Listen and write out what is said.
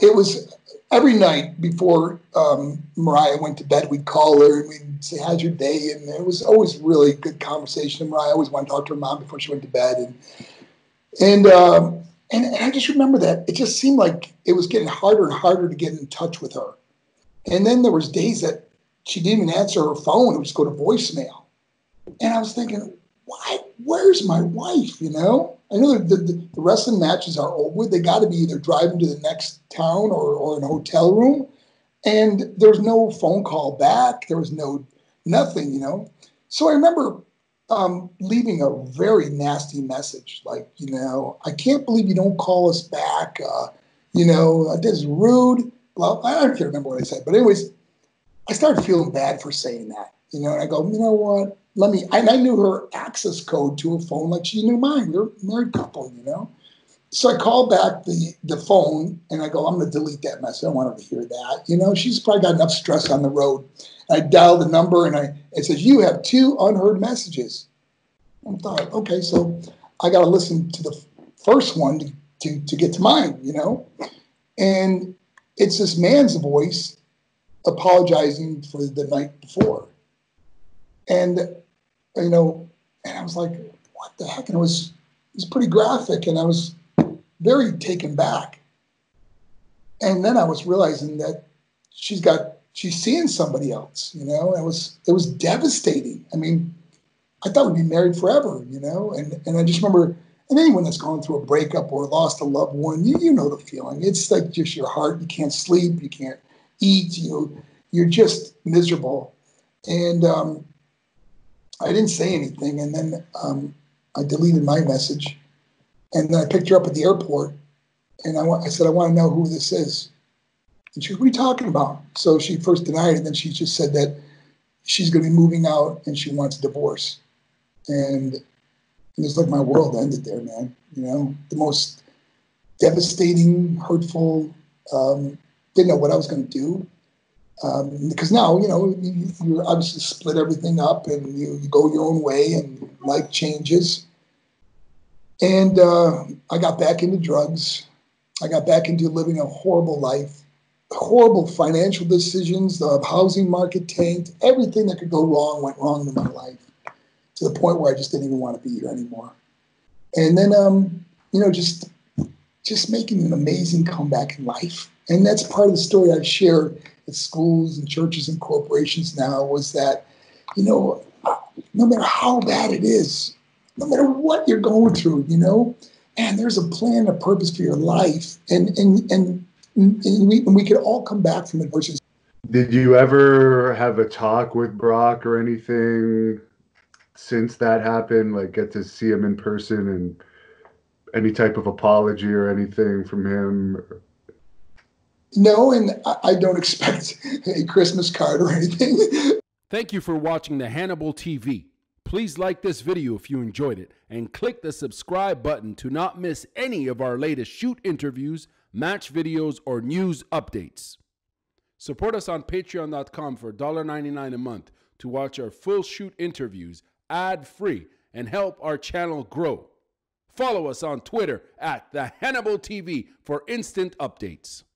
Well, it was every night before Mariah went to bed, we'd call her and we'd say, how's your day? And it was always really good conversation. Mariah always wanted to talk to her mom before she went to bed. And I just remember that. It just seemed like it was getting harder and harder to get in touch with her. And then there was days that she didn't even answer her phone. It would just go to voicemail. And I was thinking, why? Where's my wife, you know? I know the wrestling matches are over. They got to be either driving to the next town or in a hotel room. And there was no phone call back. There was no nothing, you know? So I remember leaving a very nasty message, like, you know, I can't believe you don't call us back. You know, this is rude. Blah. I don't remember what I said, but anyways, I started feeling bad for saying that, you know. And I go, you know what? Let me. And I knew her access code to her phone, like she knew mine. They're a married couple, you know. So I called back the phone, and I go, I'm going to delete that message. I don't want her to hear that, you know. She's probably got enough stress on the road. I dialed the number, and it says, you have 2 unheard messages. I thought, okay, so I got to listen to the first one to get to mine, you know. And it's this man's voice apologizing for the night before. And, you know, and I was like, what the heck? And it was pretty graphic, and I was very taken back. And then I was realizing that she's seeing somebody else, you know. It was devastating. I mean, I thought we'd be married forever, you know. And I just remember, and anyone that's gone through a breakup or lost a loved one, you know the feeling. It's like just your heart. You can't sleep. You can't eat. You're just miserable. And I didn't say anything. And then I deleted my message. And then I picked her up at the airport. And I said, I want to know who this is. And she goes, what are you talking about? So she first denied it, and then she just said that she's going to be moving out and she wants a divorce. And it's like my world ended there, man. You know, the most devastating, hurtful, didn't know what I was going to do. Because now, you know, you obviously split everything up and you go your own way and life changes. And I got back into drugs. I got back into living a horrible life. Horrible financial decisions, the housing market tanked, everything that could go wrong went wrong in my life to the point where I just didn't even want to be here anymore. And then, you know, just making an amazing comeback in life. And that's part of the story I've shared at schools and churches and corporations now, was that, you know, no matter how bad it is, no matter what you're going through, you know, and there's a plan, a purpose for your life. And we could all come back from adversity. Did you ever have a talk with Brock or anything since that happened? Like, get to see him in person and any type of apology or anything from him? No, and I don't expect a Christmas card or anything. Thank you for watching The Hannibal TV. Please like this video if you enjoyed it, and click the subscribe button to not miss any of our latest shoot interviews, match videos, or news updates. Support us on patreon.com for $1.99 a month to watch our full shoot interviews ad-free and help our channel grow. Follow us on Twitter at The Hannibal TV for instant updates.